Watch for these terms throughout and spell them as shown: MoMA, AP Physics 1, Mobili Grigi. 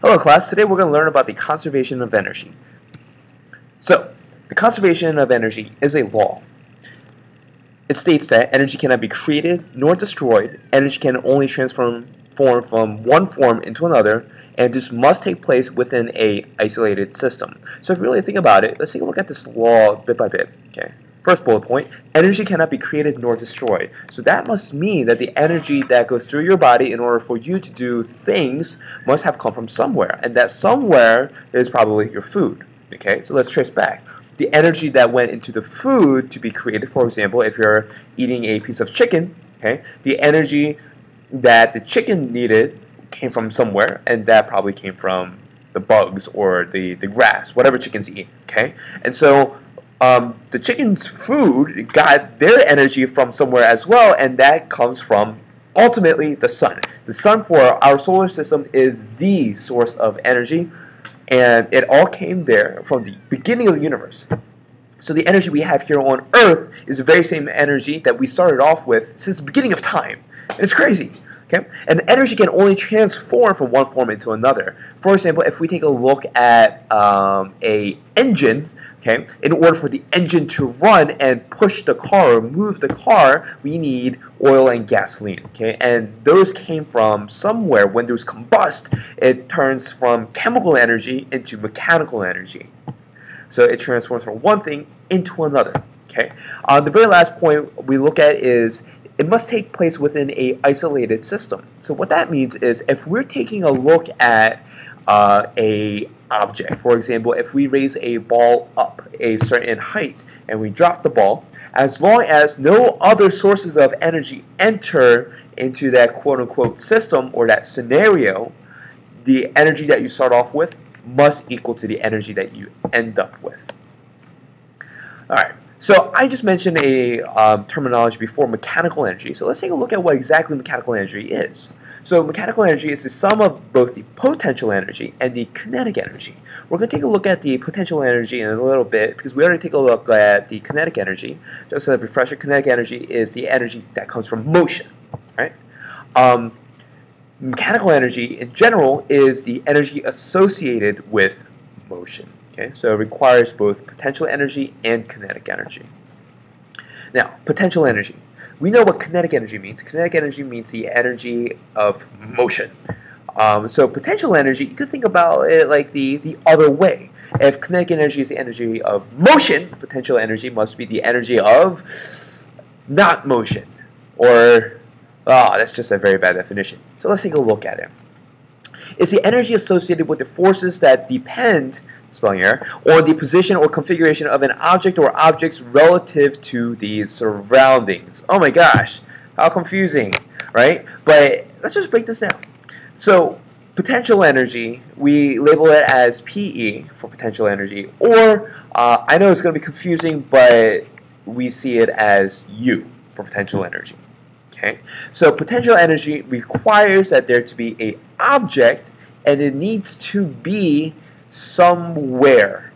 Hello class, today we're going to learn about the conservation of energy. So, the conservation of energy is a law. It states that energy cannot be created nor destroyed, energy can only transform from one form into another, and this must take place within an isolated system. So if you really think about it, let's take a look at this law bit by bit. Okay. First bullet point, energy cannot be created nor destroyed. So that must mean that the energy that goes through your body in order for you to do things must have come from somewhere. And that somewhere is probably your food. Okay, so let's trace back. The energy that went into the food to be created, for example, if you're eating a piece of chicken, okay, the energy that the chicken needed came from somewhere, and that probably came from the bugs or the grass, whatever chickens eat. Okay, and so the chicken's food got their energy from somewhere as well, and that comes from ultimately the sun. The sun for our solar system is the source of energy, and it all came there from the beginning of the universe. So the energy we have here on Earth is the very same energy that we started off with since the beginning of time. And it's crazy. Okay? And energy can only transform from one form into another. For example, if we take a look at an engine, okay, in order for the engine to run and push the car or move the car, we need oil and gasoline. Okay, and those came from somewhere. When those combust, it turns from chemical energy into mechanical energy. So it transforms from one thing into another. Okay, the very last point we look at is it must take place within an isolated system. So what that means is if we're taking a look at a object. For example, if we raise a ball up a certain height and we drop the ball, as long as no other sources of energy enter into that quote-unquote system or that scenario, the energy that you start off with must equal to the energy that you end up with. Alright, so I just mentioned a terminology before, mechanical energy. So let's take a look at what exactly mechanical energy is. So mechanical energy is the sum of both the potential energy and the kinetic energy. We're going to take a look at the potential energy in a little bit because we already take a look at the kinetic energy. Just as a refresher, kinetic energy is the energy that comes from motion. Right? Mechanical energy in general is the energy associated with motion. Okay? So it requires both potential energy and kinetic energy. Now, potential energy. We know what kinetic energy means. Kinetic energy means the energy of motion. So potential energy, you could think about it like the other way. If kinetic energy is the energy of motion, potential energy must be the energy of not motion. Or, that's just a very bad definition. So let's take a look at it. It's the energy associated with the forces that depend, spelling error, on the position or configuration of an object or objects relative to the surroundings. Oh my gosh, how confusing, right? But let's just break this down. So potential energy, we label it as PE for potential energy, or I know it's going to be confusing, but we see it as U for potential energy. Okay, so potential energy requires that there to be an object, and it needs to be somewhere.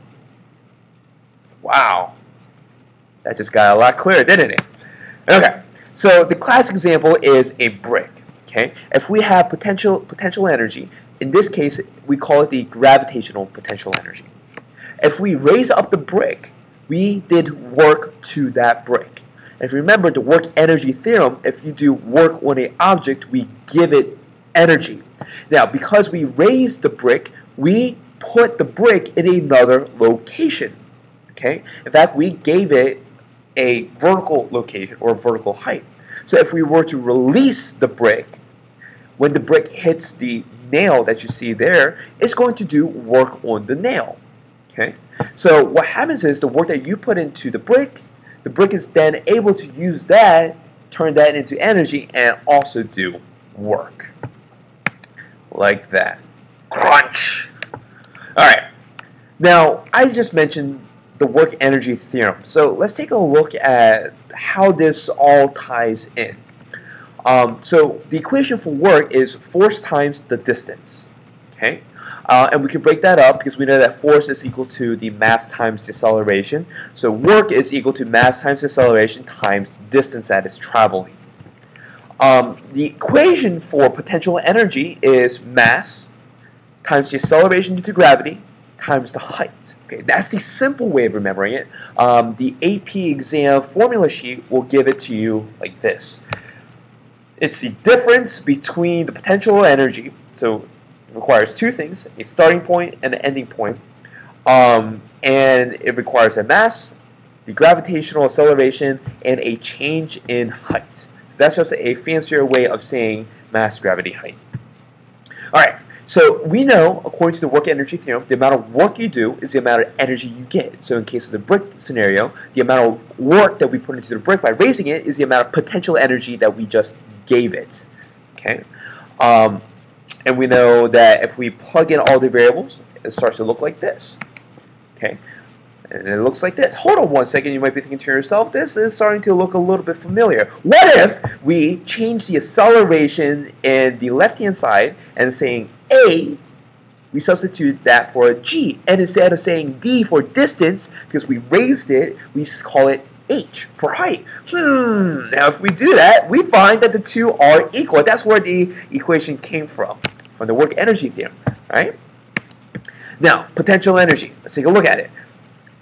Wow, that just got a lot clearer, didn't it? Okay, so the classic example is a brick. Okay, if we have potential energy, in this case we call it the gravitational potential energy. If we raise up the brick, we did work to that brick. If you remember the work energy theorem, if you do work on an object, we give it energy. Now, because we raised the brick, we put the brick in another location. Okay? In fact, we gave it a vertical location or vertical height. So if we were to release the brick, when the brick hits the nail that you see there, it's going to do work on the nail. Okay? So what happens is the work that you put into the brick is then able to use that, turn that into energy, and also do work. Like that. Crunch! Alright, now I just mentioned the work energy theorem. So let's take a look at how this all ties in. So the equation for work is force times the distance. Okay? And we can break that up because we know that force is equal to the mass times the acceleration. So work is equal to mass times acceleration times the distance that it's traveling. The equation for potential energy is mass times the acceleration due to gravity times the height. Okay, that's the simple way of remembering it. The AP exam formula sheet will give it to you like this. It's the difference between the potential energy, so it requires two things, a starting point and an ending point, and it requires a mass, the gravitational acceleration, and a change in height. So that's just a fancier way of saying mass, gravity, height. Alright, so we know, according to the work energy theorem, the amount of work you do is the amount of energy you get. So in case of the brick scenario, the amount of work that we put into the brick by raising it is the amount of potential energy that we just gave it. Okay, and we know that if we plug in all the variables, it starts to look like this. Okay, and it looks like this. Hold on one second, you might be thinking to yourself, this is starting to look a little bit familiar. What if we change the acceleration in the left-hand side and saying A, we substitute that for a G, and instead of saying D for distance, because we raised it, we call it H for height. Now if we do that, we find that the two are equal. That's where the equation came from the work energy theorem, right? Now, potential energy. Let's take a look at it.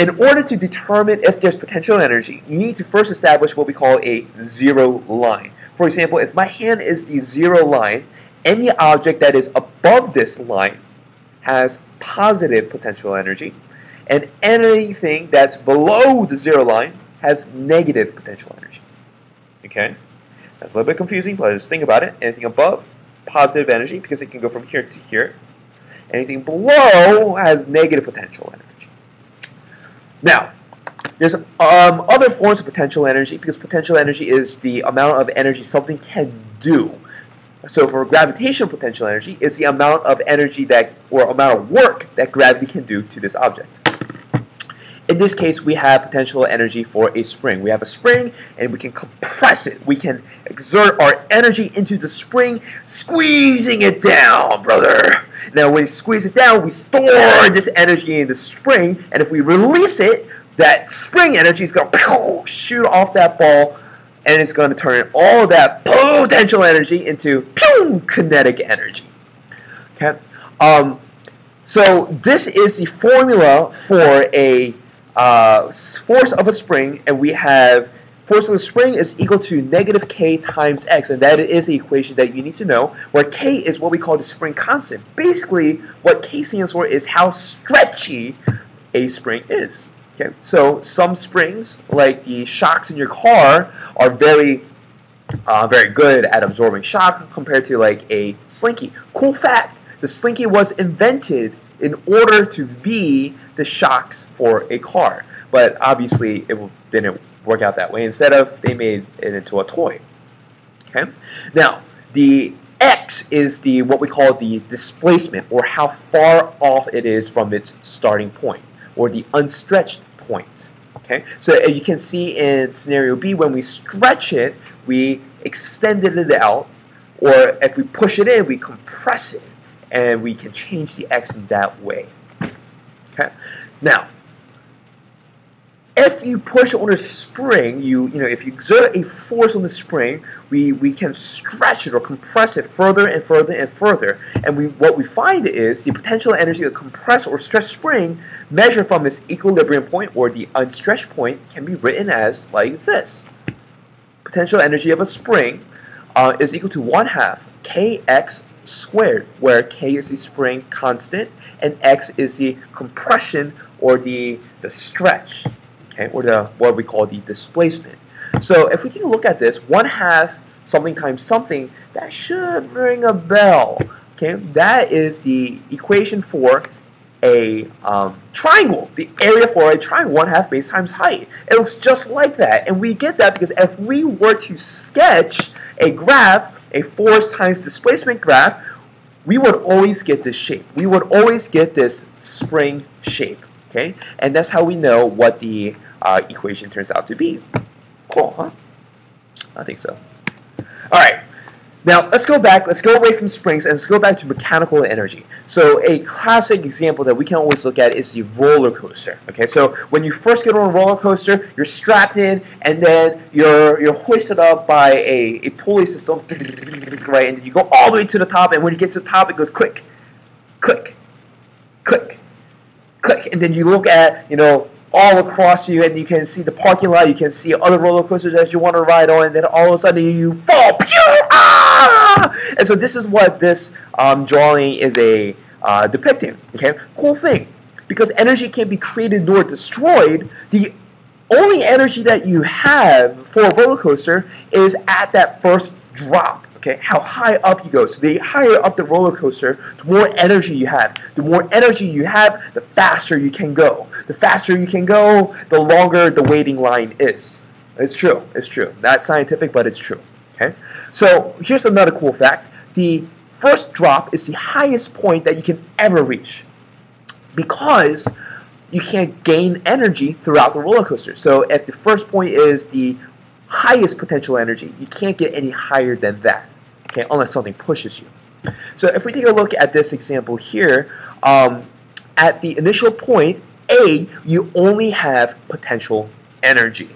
In order to determine if there's potential energy, you need to first establish what we call a zero line. For example, if my hand is the zero line, any object that is above this line has positive potential energy, and anything that's below the zero line has negative potential energy. Okay? That's a little bit confusing, but just think about it. Anything above, positive energy, because it can go from here to here. Anything below has negative potential energy. Now, there's other forms of potential energy, because potential energy is the amount of energy something can do. So for gravitational potential energy, it's the amount of energy that, or amount of work that gravity can do to this object. In this case, we have potential energy for a spring. We have a spring, and we can compress it. We can exert our energy into the spring, squeezing it down, brother. Now, when we squeeze it down, we store this energy in the spring, and if we release it, that spring energy is going to shoot off that ball, and it's going to turn all that potential energy into kinetic energy. Okay? So this is the formula for a force of a spring, and we have force of a spring is equal to negative k times x, and that is the equation that you need to know, where k is what we call the spring constant. Basically, what k stands for is how stretchy a spring is. Okay, so some springs, like the shocks in your car, are very good at absorbing shock compared to like a slinky. Cool fact, the slinky was invented in order to be the shocks for a car. But obviously, it didn't work out that way. Instead of, they made it into a toy. Okay? Now, the x is the what we call the displacement, or how far off it is from its starting point, or the unstretched point. Okay? So you can see in scenario B, when we stretch it, we extended it out, or if we push it in, we compress it, and we can change the x in that way. Okay? Now, if you push on a spring, you know, if you exert a force on the spring, we can stretch it or compress it further and further and further. And what we find is the potential energy of a compressed or stretched spring measured from its equilibrium point, or the unstretched point, can be written as like this. Potential energy of a spring is equal to 1/2 kx squared, where k is the spring constant and x is the compression, or the stretch, okay, or the what we call the displacement. So if we take a look at this, 1/2 something times something, that should ring a bell. Okay, that is the equation for a triangle, the area for a triangle, 1/2 base times height. It looks just like that, and we get that because if we were to sketch a graph, a force times displacement graph, we would always get this shape. We would always get this spring shape. Okay, and that's how we know what the equation turns out to be. Cool, huh? I think so. All right. Now, let's go back. Let's go away from springs, and let's go back to mechanical energy. So a classic example that we can always look at is the roller coaster. Okay, so when you first get on a roller coaster, you're strapped in, and then you're hoisted up by a pulley system, right? And then you go all the way to the top, and when you get to the top, it goes click, click, click, click, and then you look at, you know, all across you, and you can see the parking lot, you can see other roller coasters that you want to ride on, and then all of a sudden you fall. Pew! Ah! And so this is what this drawing is a depicting. Okay, cool thing, because energy can be created nor destroyed. The only energy that you have for a roller coaster is at that first drop. Okay, how high up you go. So the higher up the roller coaster, the more energy you have. The more energy you have, the faster you can go. The faster you can go, the longer the waiting line is. It's true. It's true. Not scientific, but it's true. Okay. So here's another cool fact. The first drop is the highest point that you can ever reach, because you can't gain energy throughout the roller coaster. So if the first point is the highest potential energy, you can't get any higher than that, okay, unless something pushes you. So if we take a look at this example here, at the initial point A, you only have potential energy,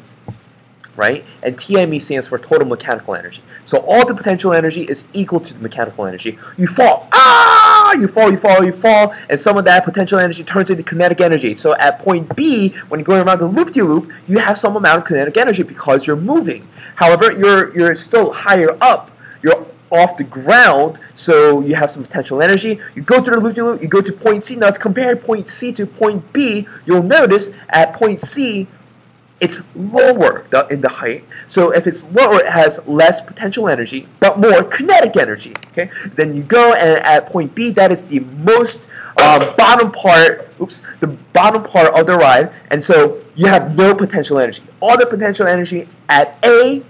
right? And TME stands for total mechanical energy. So all the potential energy is equal to the mechanical energy. You fall, ah, you fall, you fall, you fall, and some of that potential energy turns into kinetic energy. So at point B, when you're going around the loop-de-loop, you have some amount of kinetic energy because you're moving. However, you're still higher up. You're off the ground, so you have some potential energy. You go through the loop-de-loop, you go to point C. Now let's compare point C to point B. You'll notice at point C, it's lower in the height. So if it's lower, it has less potential energy, but more kinetic energy. Okay. Then you go, and at point B, that is the most bottom part. Oops, the bottom part of the ride, and so you have no potential energy. All the potential energy at A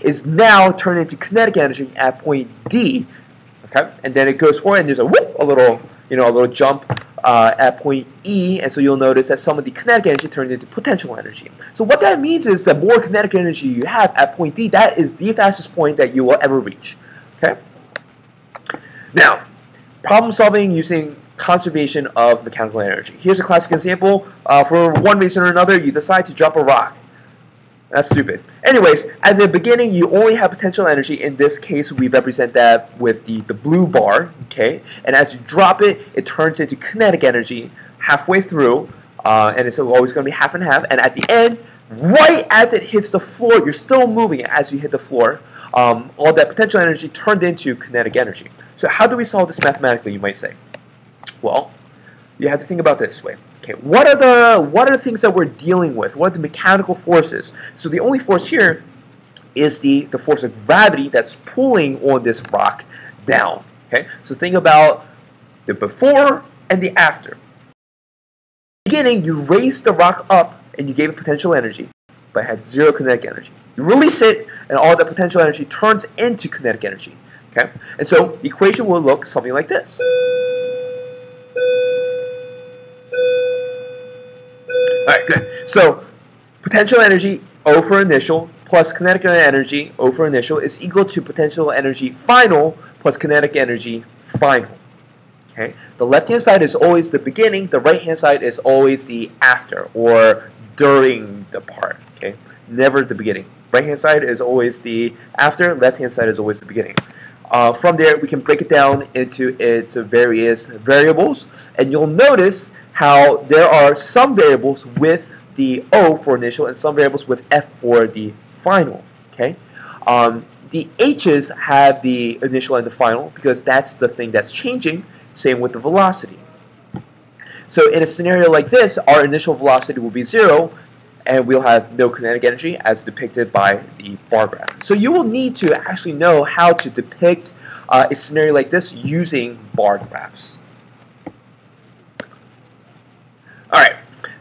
is now turned into kinetic energy at point D. Okay, and then it goes forward, and there's a whoop, a little, you know, a little jump at point E, and so you'll notice that some of the kinetic energy turned into potential energy. So what that means is the more kinetic energy you have at point D, that is the fastest point that you will ever reach. Okay. Now, problem solving using conservation of mechanical energy. Here's a classic example. For one reason or another, you decide to drop a rock. That's stupid. Anyways, at the beginning, you only have potential energy. In this case, we represent that with the blue bar, okay? And as you drop it, it turns into kinetic energy halfway through, and it's always going to be half and half. And at the end, right as it hits the floor, you're still moving as you hit the floor. All that potential energy turned into kinetic energy. So how do we solve this mathematically, you might say? Well, you have to think about it this way. Okay, what are the things that we're dealing with? What are the mechanical forces? So the only force here is the force of gravity that's pulling on this rock down. Okay, so think about the before and the after. In the beginning, you raised the rock up and you gave it potential energy, but it had zero kinetic energy. You release it, and all that potential energy turns into kinetic energy. Okay, and so the equation will look something like this. Alright, good. So, potential energy, O for initial, plus kinetic energy, O for initial, is equal to potential energy final plus kinetic energy final. Okay? The left-hand side is always the beginning, the right-hand side is always the after, or during the part. Okay? Never the beginning. Right-hand side is always the after, left-hand side is always the beginning. From there, we can break it down into its various variables, and you'll notice how there are some variables with the O for initial and some variables with F for the final. Okay, the H's have the initial and the final because that's the thing that's changing. Same with the velocity. So in a scenario like this, our initial velocity will be 0, and we'll have no kinetic energy as depicted by the bar graph. So you will need to actually know how to depict a scenario like this using bar graphs. Alright,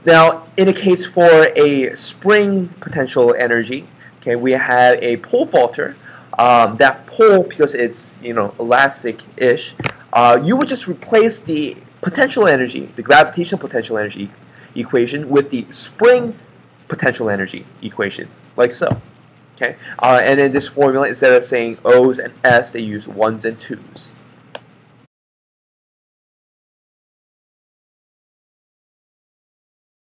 now in a case for a spring potential energy, okay, we have a pole vaulter. That pole, because it's, you know, elastic-ish, you would just replace the potential energy, the gravitational potential energy equation, with the spring potential energy equation, like so. Okay, and in this formula, instead of saying O's and S, they use 1s and 2s.